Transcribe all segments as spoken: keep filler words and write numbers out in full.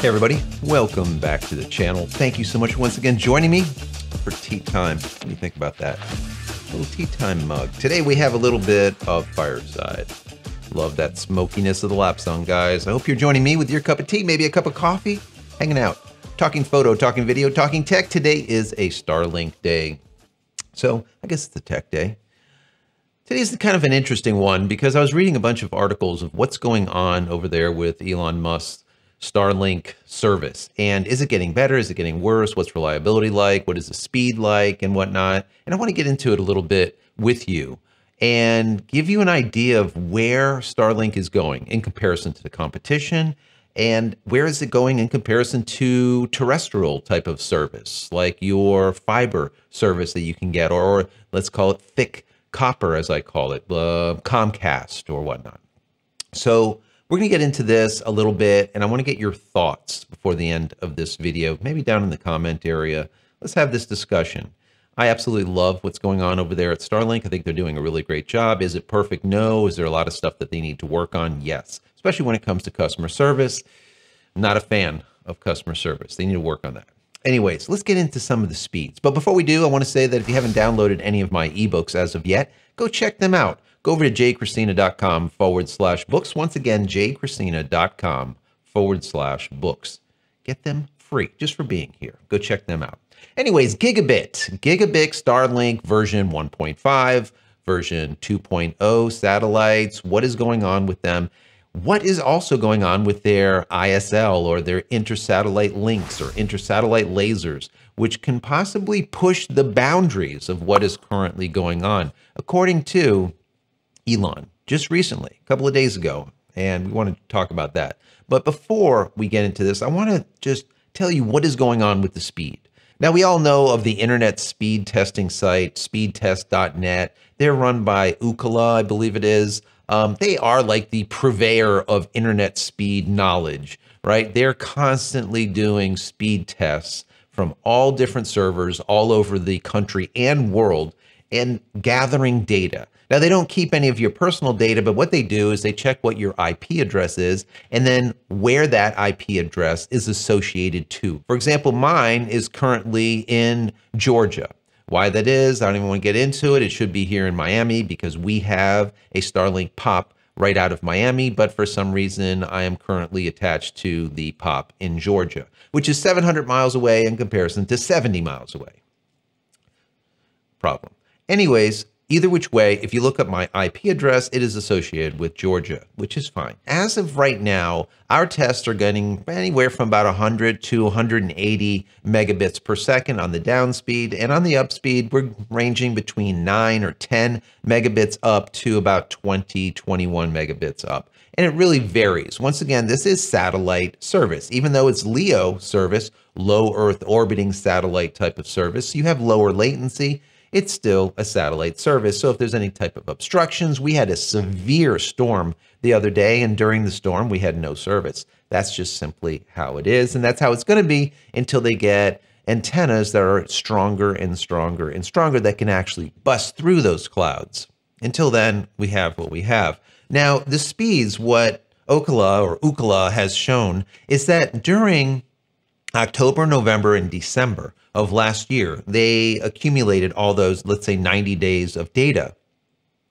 Hey everybody, welcome back to the channel. Thank you so much once again joining me for tea time. What do you think about that? A little tea time mug. Today we have a little bit of Fireside. Love that smokiness of the lapsong, guys. I hope you're joining me with your cup of tea, maybe a cup of coffee, hanging out, talking photo, talking video, talking tech. Today is a Starlink day. So I guess it's a tech day. Today's kind of an interesting one because I was reading a bunch of articles of what's going on over there with Elon Musk's Starlink service. And is it getting better? Is it getting worse? What's reliability like? What is the speed like and whatnot? And I want to get into it a little bit with you and give you an idea of where Starlink is going in comparison to the competition and where is it going in comparison to terrestrial type of service, like your fiber service that you can get, or let's call it thick copper, as I call it, uh, Comcast or whatnot. So we're going to get into this a little bit, and I want to get your thoughts before the end of this video, maybe down in the comment area. Let's have this discussion. I absolutely love what's going on over there at Starlink. I think they're doing a really great job. Is it perfect? No. Is there a lot of stuff that they need to work on? Yes, especially when it comes to customer service. I'm not a fan of customer service. They need to work on that. Anyways, let's get into some of the speeds. But before we do, I want to say that if you haven't downloaded any of my ebooks as of yet, go check them out. Go over to jcristina.com forward slash books. Once again, jcristina.com forward slash books. Get them free just for being here. Go check them out. Anyways, Gigabit. Gigabit Starlink version one point five, version two point oh satellites. What is going on with them? What is also going on with their I S L or their inter-satellite links or inter-satellite lasers, which can possibly push the boundaries of what is currently going on, according to Elon, just recently, a couple of days ago, and we want to talk about that. But before we get into this, I want to just tell you what is going on with the speed. Now, we all know of the internet speed testing site, speed test dot net. They're run by Ookla, I believe it is. Um, they are like the purveyor of internet speed knowledge, right? They're constantly doing speed tests from all different servers all over the country and world and gathering data. Now, they don't keep any of your personal data, but what they do is they check what your I P address is and then where that I P address is associated to. For example, mine is currently in Georgia. Why that is, I don't even want to get into it. It should be here in Miami because we have a Starlink POP right out of Miami, but for some reason, I am currently attached to the POP in Georgia, which is seven hundred miles away in comparison to seventy miles away. Problem. Anyways, either which way, if you look up my I P address, it is associated with Georgia, which is fine. As of right now, our tests are getting anywhere from about one hundred to one hundred eighty megabits per second on the down speed. And on the up speed, we're ranging between nine or ten megabits up to about twenty, twenty-one megabits up. And it really varies. Once again, this is satellite service. Even though it's LEO service, low Earth orbiting satellite type of service, you have lower latency. It's still a satellite service. So if there's any type of obstructions, we had a severe storm the other day, and during the storm, we had no service. That's just simply how it is. And that's how it's going to be until they get antennas that are stronger and stronger and stronger that can actually bust through those clouds. Until then, we have what we have. Now, the speeds, what Ookla or Ookla has shown is that during October, November, and December of last year, they accumulated all those, let's say, ninety days of data,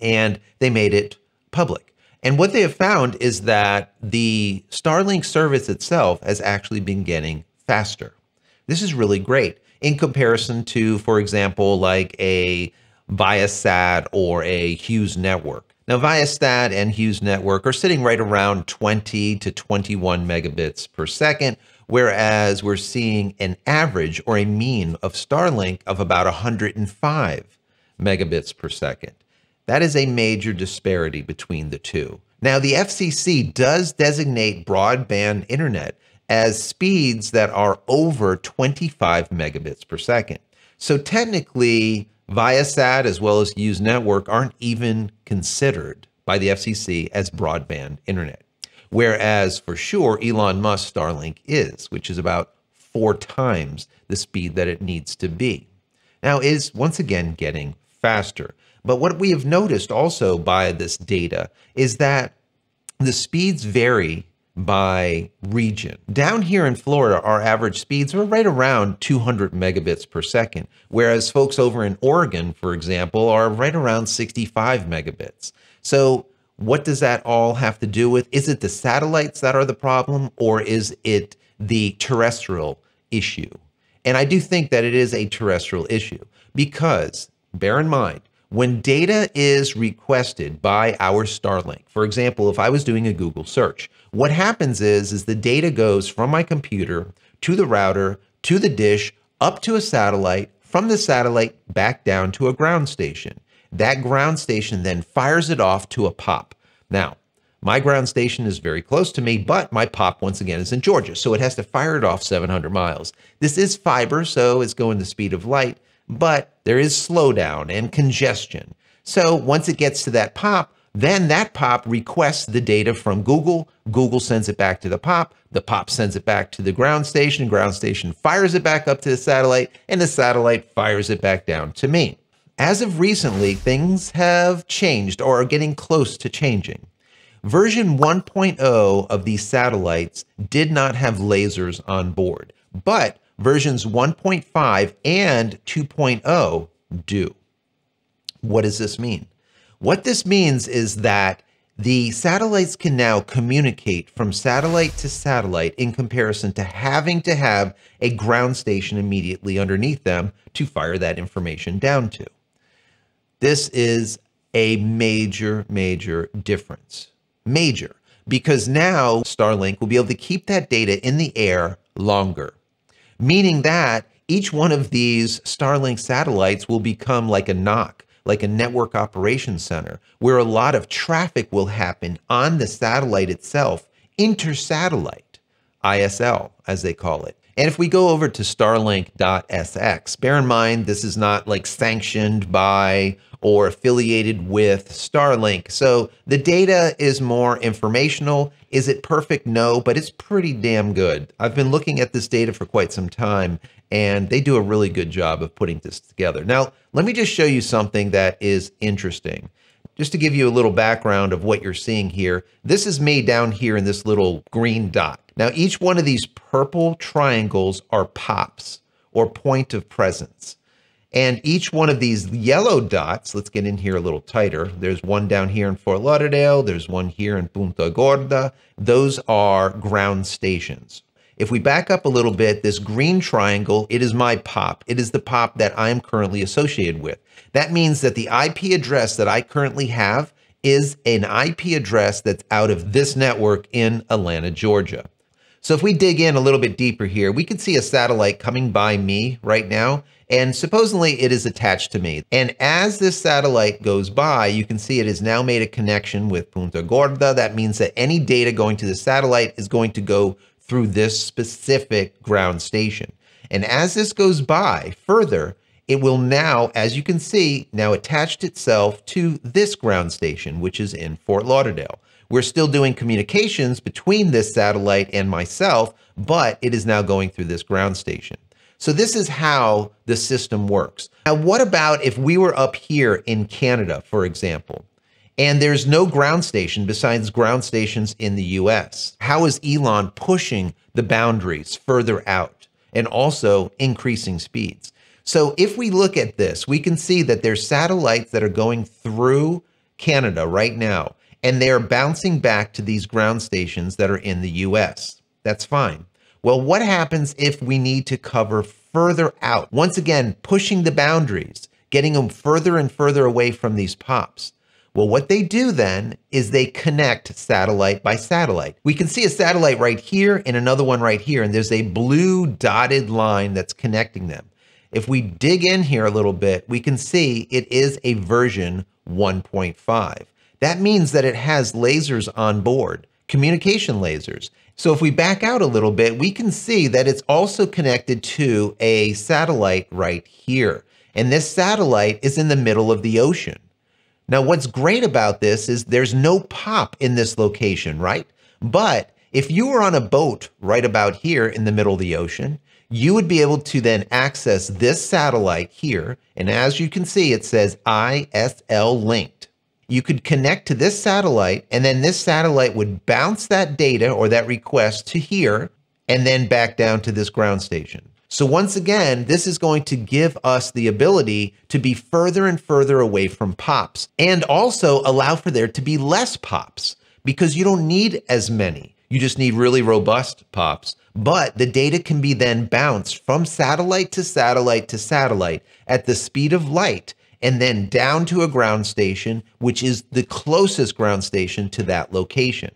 and they made it public. And what they have found is that the Starlink service itself has actually been getting faster. This is really great in comparison to, for example, like a Viasat or a Hughes Network. Now, Viasat and Hughes Network are sitting right around twenty to twenty-one megabits per second, whereas we're seeing an average or a mean of Starlink of about one hundred five megabits per second. That is a major disparity between the two. Now, the F C C does designate broadband internet as speeds that are over twenty-five megabits per second. So technically, Viasat as well as Hughes Network aren't even considered by the F C C as broadband internet. Whereas for sure, Elon Musk Starlink is, which is about four times the speed that it needs to be. Now is once again getting faster. But what we have noticed also by this data is that the speeds vary by region. Down here in Florida, our average speeds are right around two hundred megabits per second, whereas folks over in Oregon, for example, are right around sixty-five megabits. So what does that all have to do with? Is it the satellites that are the problem, or is it the terrestrial issue? And I do think that it is a terrestrial issue, because bear in mind, when data is requested by our Starlink, for example, if I was doing a Google search, what happens is, is the data goes from my computer to the router, to the dish, up to a satellite, from the satellite back down to a ground station. That ground station then fires it off to a P O P. Now, my ground station is very close to me, but my P O P, once again, is in Georgia, so it has to fire it off seven hundred miles. This is fiber, so it's going the speed of light, but there is slowdown and congestion. So once it gets to that P O P, then that P O P requests the data from Google. Google sends it back to the P O P. The P O P sends it back to the ground station. Ground station fires it back up to the satellite, and the satellite fires it back down to me. As of recently, things have changed or are getting close to changing. Version one point oh of these satellites did not have lasers on board, but versions one point five and two point oh do. What does this mean? What this means is that the satellites can now communicate from satellite to satellite in comparison to having to have a ground station immediately underneath them to fire that information down to. This is a major, major difference. Major, because now Starlink will be able to keep that data in the air longer. Meaning that each one of these Starlink satellites will become like a N O C, like a network operations center, where a lot of traffic will happen on the satellite itself, inter-satellite, I S L, as they call it. And if we go over to Starlink dot S X, bear in mind, this is not like sanctioned by or affiliated with Starlink. So the data is more informational. Is it perfect? No, but it's pretty damn good. I've been looking at this data for quite some time, and they do a really good job of putting this together. Now, let me just show you something that is interesting. Just to give you a little background of what you're seeing here, this is me down here in this little green dot. Now, each one of these purple triangles are P O Ps, or point of presence. And each one of these yellow dots, let's get in here a little tighter. There's one down here in Fort Lauderdale. There's one here in Punta Gorda. Those are ground stations. If we back up a little bit, this green triangle, it is my P O P. It is the P O P that I'm currently associated with. That means that the I P address that I currently have is an I P address that's out of this network in Atlanta, Georgia. So if we dig in a little bit deeper here, we can see a satellite coming by me right now, and supposedly it is attached to me. And as this satellite goes by, you can see it has now made a connection with Punta Gorda. That means that any data going to the satellite is going to go through this specific ground station. And as this goes by further, it will now, as you can see, now attached itself to this ground station, which is in Fort Lauderdale. We're still doing communications between this satellite and myself, but it is now going through this ground station. So this is how the system works. Now, what about if we were up here in Canada, for example, and there's no ground station besides ground stations in the U S? How is Elon pushing the boundaries further out and also increasing speeds? So if we look at this, we can see that there's satellites that are going through Canada right now, and they are bouncing back to these ground stations that are in the U S. That's fine. Well, what happens if we need to cover further out? Once again, pushing the boundaries, getting them further and further away from these P O Ps. Well, what they do then is they connect satellite by satellite. We can see a satellite right here and another one right here, and there's a blue dotted line that's connecting them. If we dig in here a little bit, we can see it is a version one point five. That means that it has lasers on board, communication lasers. So if we back out a little bit, we can see that it's also connected to a satellite right here. And this satellite is in the middle of the ocean. Now, what's great about this is there's no P O P in this location, right? But if you were on a boat right about here in the middle of the ocean, you would be able to then access this satellite here. And as you can see, it says I S L linked. you could connect to this satellite, and then this satellite would bounce that data or that request to here, and then back down to this ground station. So once again, this is going to give us the ability to be further and further away from pops, and also allow for there to be less pops, because you don't need as many. You just need really robust pops, but the data can be then bounced from satellite to satellite to satellite at the speed of light, and then down to a ground station, which is the closest ground station to that location.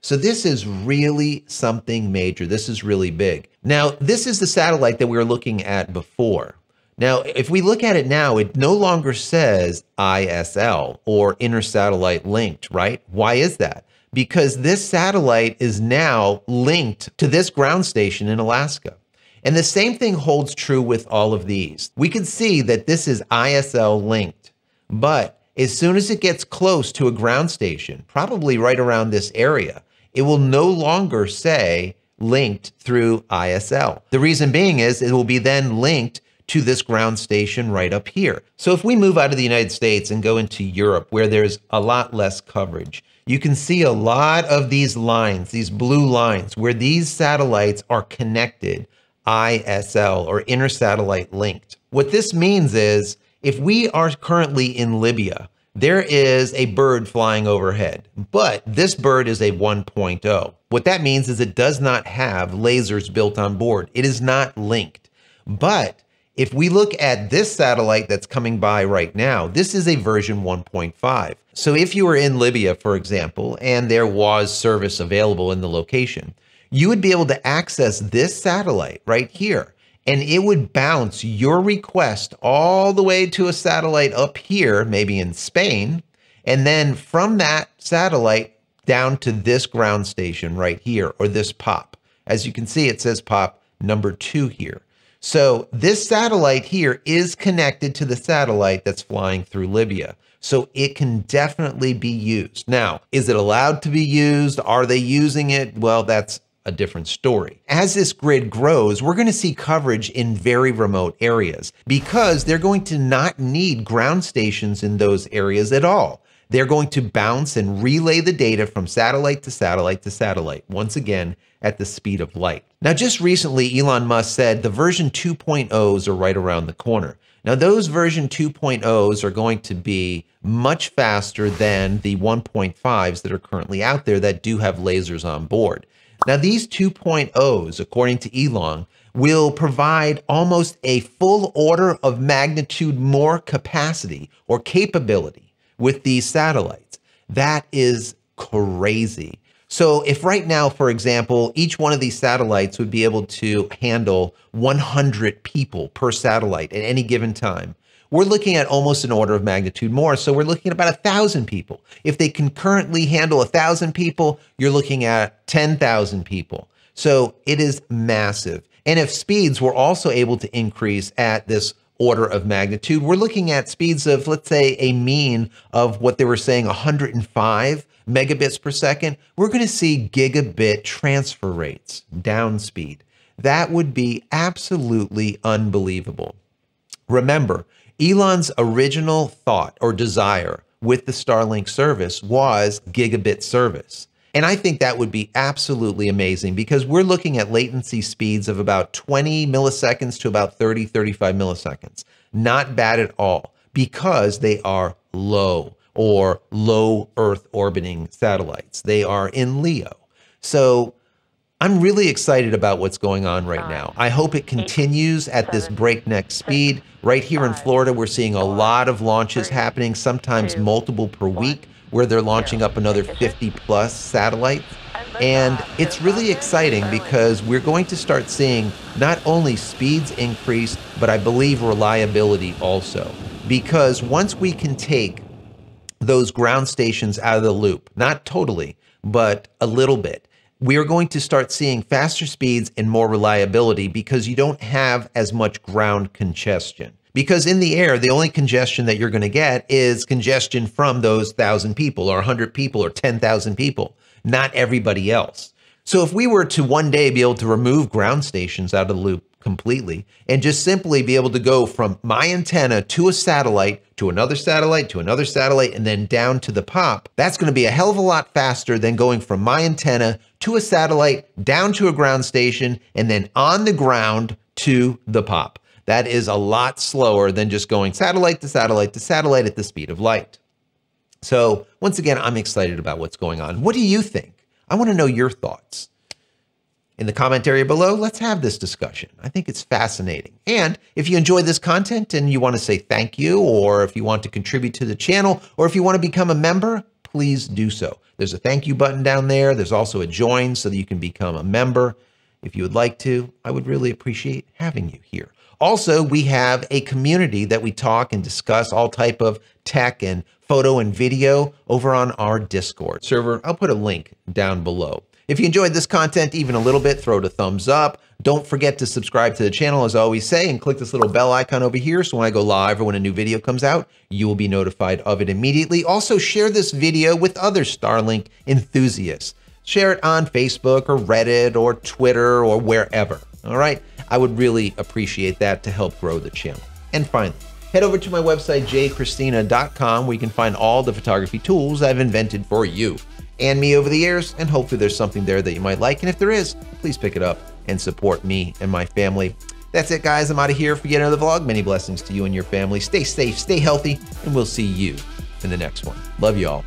So this is really something major. This is really big. Now, this is the satellite that we were looking at before. Now, if we look at it now, it no longer says I S L or Inter-Satellite Linked, right? Why is that? Because this satellite is now linked to this ground station in Alaska. And the same thing holds true with all of these. We can see that this is I S L linked, but as soon as it gets close to a ground station, probably right around this area, it will no longer say linked through I S L. The reason being is it will be then linked to this ground station right up here. So if we move out of the United States and go into Europe, where there's a lot less coverage, you can see a lot of these lines, these blue lines, where these satellites are connected, I S L or Inter-Satellite Linked. What this means is, if we are currently in Libya, there is a bird flying overhead, but this bird is a one point oh. What that means is it does not have lasers built on board. It is not linked. But if we look at this satellite that's coming by right now, this is a version one point five. So if you were in Libya, for example, and there was service available in the location, you would be able to access this satellite right here, and it would bounce your request all the way to a satellite up here, maybe in Spain, and then from that satellite down to this ground station right here, or this pop. As you can see, it says pop number two here. So this satellite here is connected to the satellite that's flying through Libya. So it can definitely be used. Now, is it allowed to be used? Are they using it? Well, that's a different story. As this grid grows, we're going to see coverage in very remote areas, because they're going to not need ground stations in those areas at all. They're going to bounce and relay the data from satellite to satellite to satellite, once again, at the speed of light. Now, just recently, Elon Musk said the version two point ohs are right around the corner. Now, those version two point ohs are going to be much faster than the one point fives that are currently out there that do have lasers on board. Now, these two point ohs, according to Elon, will provide almost a full order of magnitude more capacity or capability with these satellites. That is crazy. So if right now, for example, each one of these satellites would be able to handle one hundred people per satellite at any given time, we're looking at almost an order of magnitude more. So we're looking at about one thousand people. If they concurrently handle one thousand people, you're looking at ten thousand people. So it is massive. And if speeds were also able to increase at this order of magnitude, we're looking at speeds of, let's say, a mean of what they were saying, one hundred five megabits per second. We're going to see gigabit transfer rates, down speed. That would be absolutely unbelievable. Remember, Elon's original thought or desire with the Starlink service was gigabit service. And I think that would be absolutely amazing, because we're looking at latency speeds of about twenty milliseconds to about thirty, thirty-five milliseconds. Not bad at all, because they are low or low Earth orbiting satellites. They are in L E O. So I'm really excited about what's going on right now. I hope it continues at this breakneck speed. Right here in Florida, we're seeing a lot of launches happening, sometimes multiple per week, where they're launching up another fifty plus satellites. And it's really exciting, because we're going to start seeing not only speeds increase, but I believe reliability also. Because once we can take those ground stations out of the loop, not totally, but a little bit, we are going to start seeing faster speeds and more reliability, because you don't have as much ground congestion. Because in the air, the only congestion that you're going to get is congestion from those one thousand people or one hundred people or ten thousand people, not everybody else. So if we were to one day be able to remove ground stations out of the loop completely and just simply be able to go from my antenna to a satellite to another satellite, to another satellite, and then down to the pop, that's going to be a hell of a lot faster than going from my antenna to a satellite, down to a ground station, and then on the ground to the pop. That is a lot slower than just going satellite to satellite to satellite at the speed of light. So once again, I'm excited about what's going on. What do you think? I want to know your thoughts. In the comment area below, let's have this discussion. I think it's fascinating. And if you enjoy this content and you want to say thank you, or if you want to contribute to the channel, or if you want to become a member, please do so. There's a thank you button down there. There's also a join so that you can become a member. If you would like to, I would really appreciate having you here. Also, we have a community that we talk and discuss all type of tech and photo and video over on our Discord server. I'll put a link down below. If you enjoyed this content even a little bit, throw it a thumbs up. Don't forget to subscribe to the channel, as I always say, and click this little bell icon over here so when I go live or when a new video comes out, you will be notified of it immediately. Also, share this video with other Starlink enthusiasts. Share it on Facebook or Reddit or Twitter or wherever, all right? I would really appreciate that to help grow the channel. And finally, head over to my website, j cristina dot com, where you can find all the photography tools I've invented for you and me over the years, and hopefully there's something there that you might like, and if there is, please pick it up and support me and my family. That's it, guys. I'm out of here for yet another vlog. Many blessings to you and your family. Stay safe, stay healthy, and we'll see you in the next one. Love y'all.